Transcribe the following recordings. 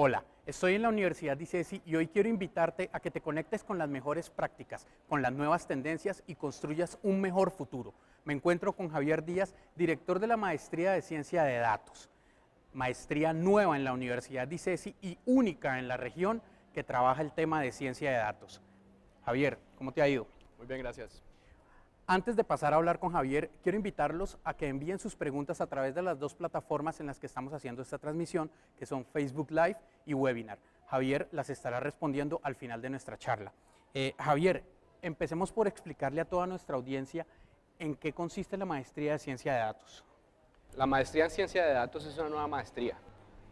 Hola, estoy en la Universidad de ICESI y hoy quiero invitarte a que te conectes con las mejores prácticas, con las nuevas tendencias y construyas un mejor futuro. Me encuentro con Javier Díaz, director de la Maestría de Ciencia de Datos, maestría nueva en la Universidad de ICESI y única en la región que trabaja el tema de ciencia de datos. Javier, ¿cómo te ha ido? Muy bien, gracias. Antes de pasar a hablar con Javier, quiero invitarlos a que envíen sus preguntas a través de las dos plataformas en las que estamos haciendo esta transmisión, que son Facebook Live y Webinar. Javier las estará respondiendo al final de nuestra charla. Javier, empecemos por explicarle a toda nuestra audiencia en qué consiste la maestría de ciencia de datos. La maestría en ciencia de datos es una nueva maestría.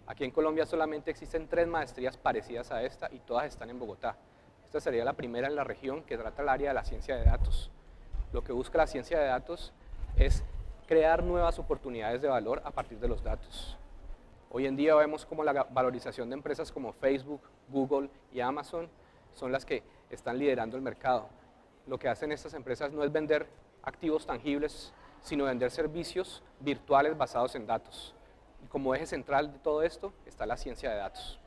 Aquí en Colombia solamente existen 3 maestrías parecidas a esta y todas están en Bogotá. Esta sería la primera en la región que trata el área de la ciencia de datos. Lo que busca la ciencia de datos es crear nuevas oportunidades de valor a partir de los datos. Hoy en día vemos como la valorización de empresas como Facebook, Google y Amazon son las que están liderando el mercado. Lo que hacen estas empresas no es vender activos tangibles, sino vender servicios virtuales basados en datos. Y como eje central de todo esto está la ciencia de datos,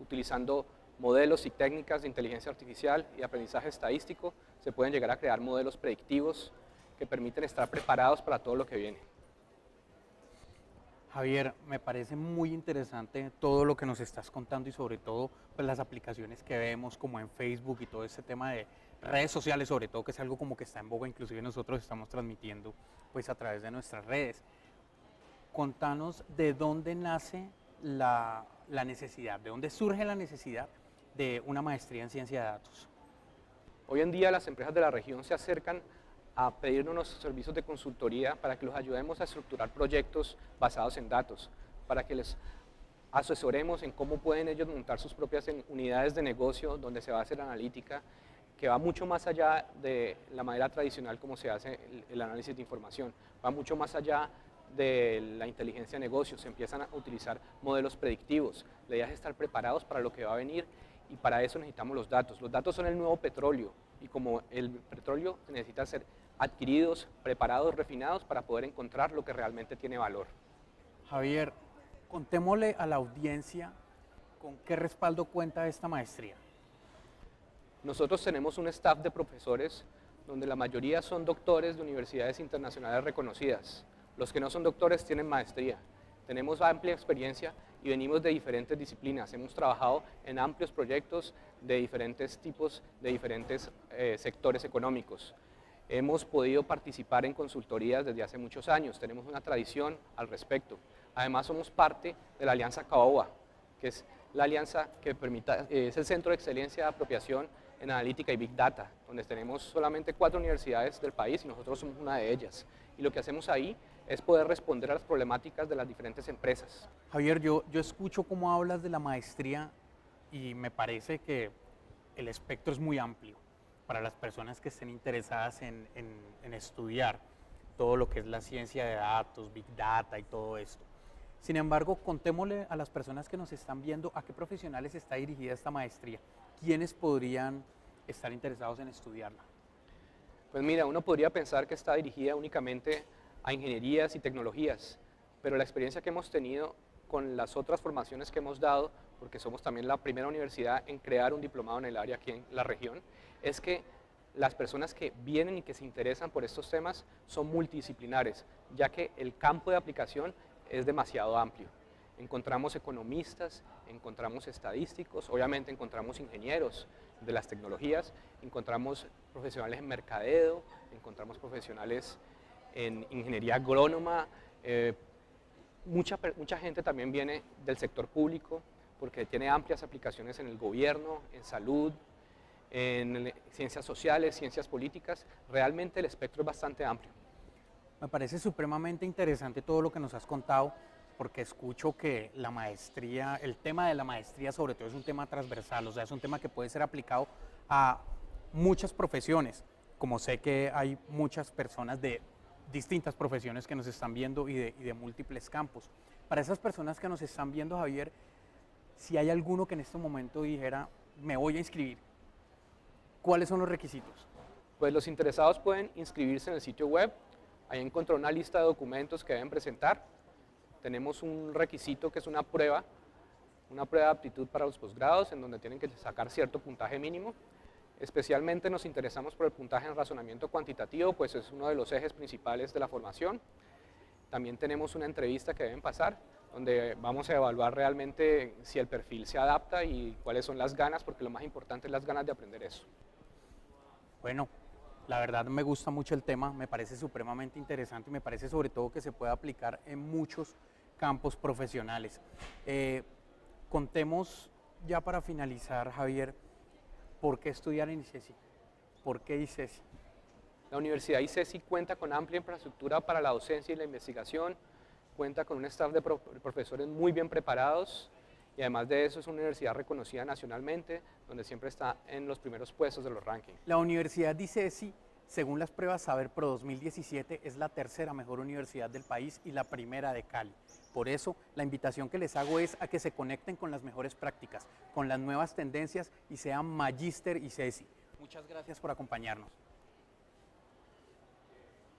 utilizando modelos y técnicas de inteligencia artificial y aprendizaje estadístico se pueden llegar a crear modelos predictivos que permiten estar preparados para todo lo que viene. Javier, me parece muy interesante todo lo que nos estás contando y sobre todo pues, las aplicaciones que vemos como en Facebook y todo ese tema de redes sociales, sobre todo que es algo como que está en boga, inclusive nosotros estamos transmitiendo pues, a través de nuestras redes. Contanos de dónde nace la necesidad, de dónde surge la necesidad de una maestría en ciencia de datos. Hoy en día las empresas de la región se acercan a pedirnos nuestros servicios de consultoría para que los ayudemos a estructurar proyectos basados en datos, para que les asesoremos en cómo pueden ellos montar sus propias unidades de negocio donde se va a hacer analítica, que va mucho más allá de la manera tradicional como se hace el análisis de información, va mucho más allá de la inteligencia de negocios, se empiezan a utilizar modelos predictivos, la idea es estar preparados para lo que va a venir y para eso necesitamos los datos. Los datos son el nuevo petróleo y como el petróleo necesita ser adquiridos, preparados, refinados para poder encontrar lo que realmente tiene valor. Javier, contémosle a la audiencia con qué respaldo cuenta esta maestría. Nosotros tenemos un staff de profesores donde la mayoría son doctores de universidades internacionales reconocidas. Los que no son doctores tienen maestría, tenemos amplia experiencia y venimos de diferentes disciplinas, hemos trabajado en amplios proyectos de diferentes tipos, de diferentes sectores económicos. Hemos podido participar en consultorías desde hace muchos años, tenemos una tradición al respecto. Además somos parte de la alianza CAOA, que es la alianza que es el Centro de Excelencia de Apropiación en Analítica y Big Data, donde tenemos solamente 4 universidades del país y nosotros somos una de ellas. Y lo que hacemos ahí es poder responder a las problemáticas de las diferentes empresas. Javier, yo escucho cómo hablas de la maestría y me parece que el espectro es muy amplio para las personas que estén interesadas en estudiar todo lo que es la ciencia de datos, Big Data y todo esto. Sin embargo, contémosle a las personas que nos están viendo a qué profesionales está dirigida esta maestría, quiénes podrían estar interesados en estudiarla. Pues mira, uno podría pensar que está dirigida únicamente a ingenierías y tecnologías, pero la experiencia que hemos tenido con las otras formaciones que hemos dado, porque somos también la primera universidad en crear un diplomado en el área aquí en la región, es que las personas que vienen y que se interesan por estos temas son multidisciplinares, ya que el campo de aplicación es demasiado amplio. Encontramos economistas, encontramos estadísticos, obviamente encontramos ingenieros de las tecnologías, encontramos profesionales en mercadeo, encontramos profesionales en ingeniería agrónoma, mucha gente también viene del sector público porque tiene amplias aplicaciones en el gobierno, en salud, en ciencias sociales, ciencias políticas, realmente el espectro es bastante amplio. Me parece supremamente interesante todo lo que nos has contado porque escucho que la maestría, el tema de la maestría sobre todo es un tema transversal, o sea, es un tema que puede ser aplicado a muchas profesiones, como sé que hay muchas personas de distintas profesiones que nos están viendo y de múltiples campos. Para esas personas que nos están viendo, Javier, si hay alguno que en este momento dijera, me voy a inscribir, ¿cuáles son los requisitos? Pues los interesados pueden inscribirse en el sitio web, ahí encontró una lista de documentos que deben presentar, tenemos un requisito que es una prueba una prueba de aptitud para los posgrados en donde tienen que sacar cierto puntaje mínimo. Especialmente nos interesamos por el puntaje en razonamiento cuantitativo, pues es uno de los ejes principales de la formación. También tenemos una entrevista que deben pasar, donde vamos a evaluar realmente si el perfil se adapta y cuáles son las ganas, porque lo más importante es las ganas de aprender eso. Bueno, la verdad me gusta mucho el tema, me parece supremamente interesante y me parece sobre todo que se puede aplicar en muchos campos profesionales. Contemos ya para finalizar, Javier, ¿por qué estudiar en ICESI? ¿Por qué ICESI? La Universidad ICESI cuenta con amplia infraestructura para la docencia y la investigación, cuenta con un staff de profesores muy bien preparados y además de eso es una universidad reconocida nacionalmente, donde siempre está en los primeros puestos de los rankings. La Universidad ICESI, según las pruebas Saber Pro 2017, es la tercera mejor universidad del país y la primera de Cali. Por eso, la invitación que les hago es a que se conecten con las mejores prácticas, con las nuevas tendencias y sean Magíster ICESI. Muchas gracias por acompañarnos.